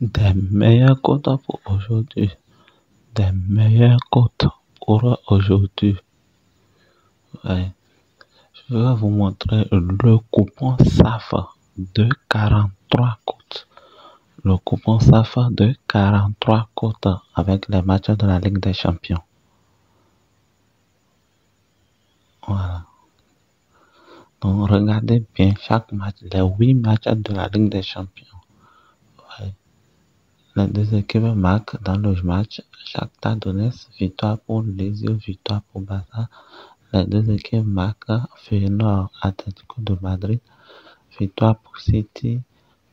des meilleurs quotas pour aujourd'hui. Des meilleurs quotas pour aujourd'hui. Ouais. Je vais vous montrer le coupon SAFA de 43 quotas. Le coupon SAFA de 43 quotas avec les matchs de la Ligue des Champions. Voilà. Donc regardez bien chaque match, les 8 matchs de la Ligue des Champions. Ouais. Les deux équipes marquent dans le match. Jacques Tadonès, victoire pour Lazio, victoire pour Barça. Les deux équipes marquent. Feyenoord, Atlético de Madrid, victoire pour City.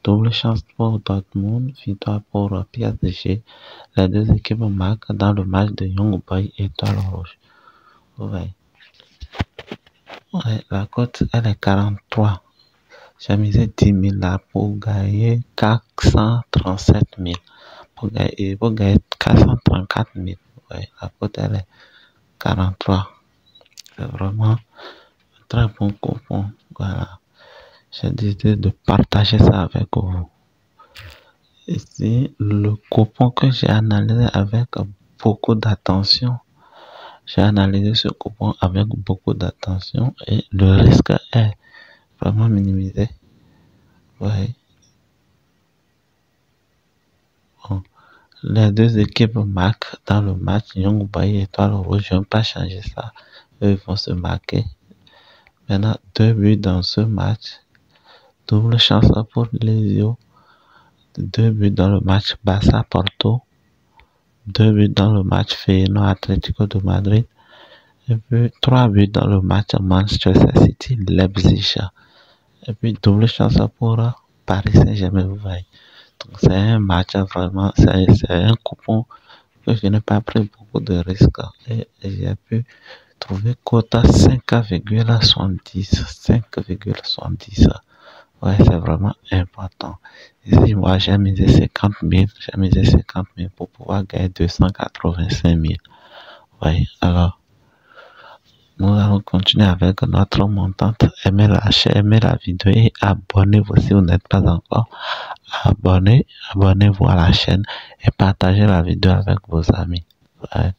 Double chance pour Dortmund, victoire pour PSG. Les deux équipes marquent dans le match de Young Boy, Étoile Rouge. Ouais. Ouais, la cote, elle est 43. J'ai misé 10 000 là pour gagner 437 000. Pour gagner 434 000. Ouais, la cote, elle est 43. C'est vraiment un très bon coupon. Voilà. J'ai décidé de partager ça avec vous. Ici, le coupon que j'ai analysé avec beaucoup d'attention. J'ai analysé ce coupon avec beaucoup d'attention et le risque est vraiment minimisé. Ouais. Bon. Les deux équipes marquent dans le match. Young Boy et Étoile Rouge, je ne vais pas changer ça. Eux, ils vont se marquer. Maintenant, 2 buts dans ce match. Double chance pour Lazio. 2 buts dans le match Barça-Porto. 2 buts dans le match Feyenoord-Atlético de Madrid. Et puis 3 buts dans le match Manchester City-Leipzig. Et puis double chance pour Paris Saint-Germain. Vous voyez. Donc c'est un match vraiment, c'est un coupon que je n'ai pas pris beaucoup de risques. Et j'ai pu trouver quota 5,70. 5,70. Ouais, c'est vraiment important. Ici, moi, j'ai misé 50 000. J'ai misé 50 000 pour pouvoir gagner 285 000. Ouais, alors, nous allons continuer avec notre montante. Aimez la vidéo et abonnez-vous si vous n'êtes pas encore. Abonnez-vous à la chaîne et partagez la vidéo avec vos amis. Ouais.